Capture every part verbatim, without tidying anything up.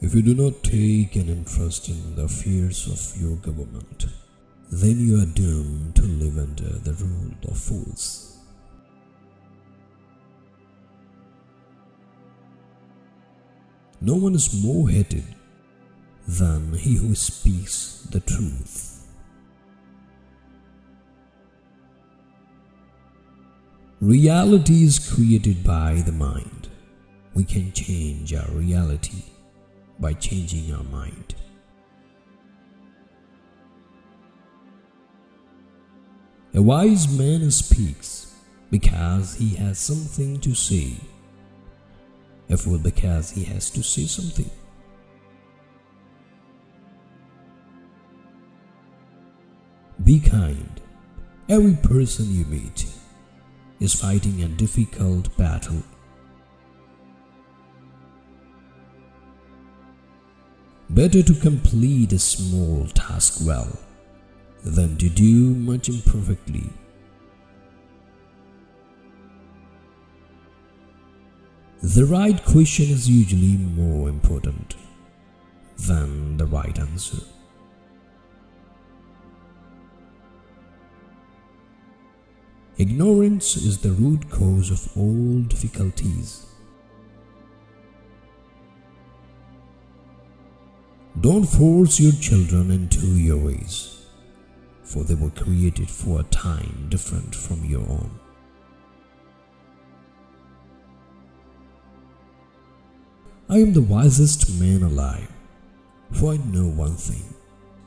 If you do not take an interest in the affairs of your government, then you are doomed to live under the rule of fools. No one is more hated than he who speaks the truth. Reality is created by the mind. We can change our reality by changing our mind. A wise man speaks because he has something to say. A fool because he has to say something. Be kind. Every person you meet is fighting a difficult battle. Better to complete a small task well than to do much imperfectly. The right question is usually more important than the right answer. Ignorance is the root cause of all difficulties. Don't force your children into your ways, for they were created for a time different from your own. I am the wisest man alive, for I know one thing,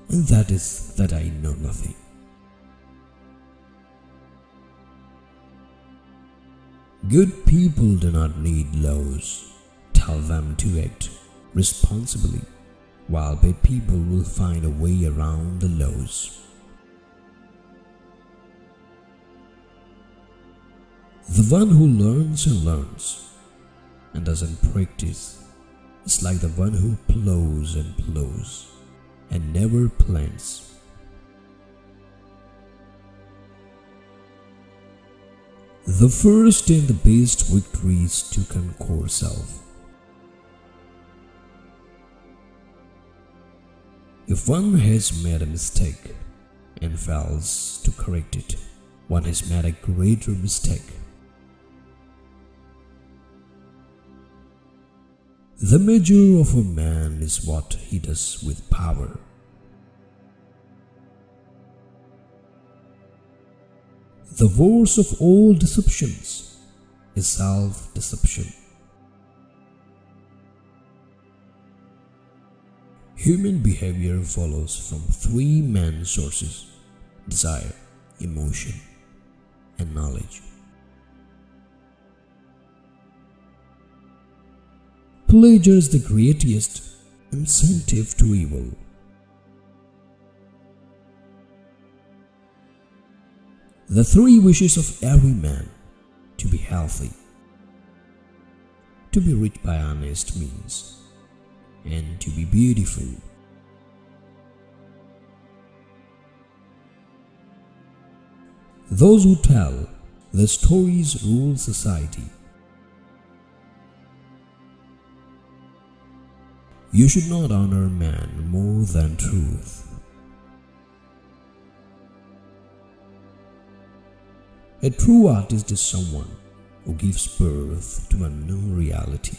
and that is that I know nothing. Good people do not need laws. Tell them to act responsibly, while bad people will find a way around the laws. The one who learns and learns and doesn't practice is like the one who plows and plows and never plants. The first and the best victory is to conquer self. If one has made a mistake and fails to correct it, one has made a greater mistake. The measure of a man is what he does with power. The worst of all deceptions is self-deception. Human behavior follows from three main sources: desire, emotion, and knowledge. Pleasure is the greatest incentive to evil. The three wishes of every man: to be healthy, to be rich by honest means, and to be beautiful. Those who tell the stories rule society. You should not honor man more than truth. A true artist is someone who gives birth to a new reality.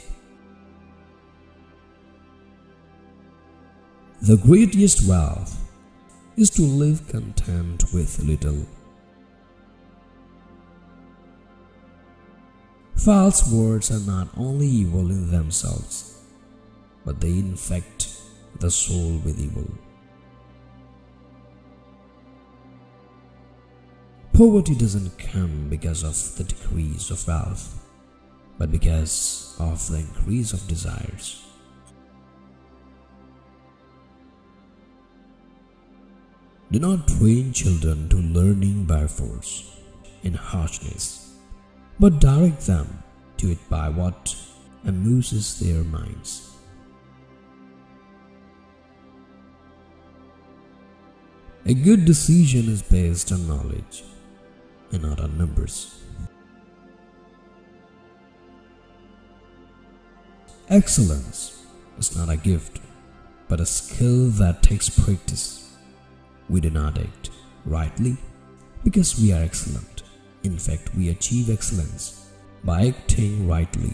The greatest wealth is to live content with little. False words are not only evil in themselves, but they infect the soul with evil. Poverty doesn't come because of the decrease of wealth, but because of the increase of desires. Do not train children to learning by force and harshness, but direct them to it by what amuses their minds. A good decision is based on knowledge and not on numbers. Excellence is not a gift, but a skill that takes practice. We do not act rightly because we are excellent. In fact, we achieve excellence by acting rightly.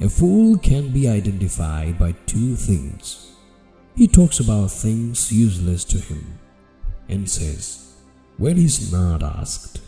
A fool can be identified by two things. He talks about things useless to him and says, when he's not asked,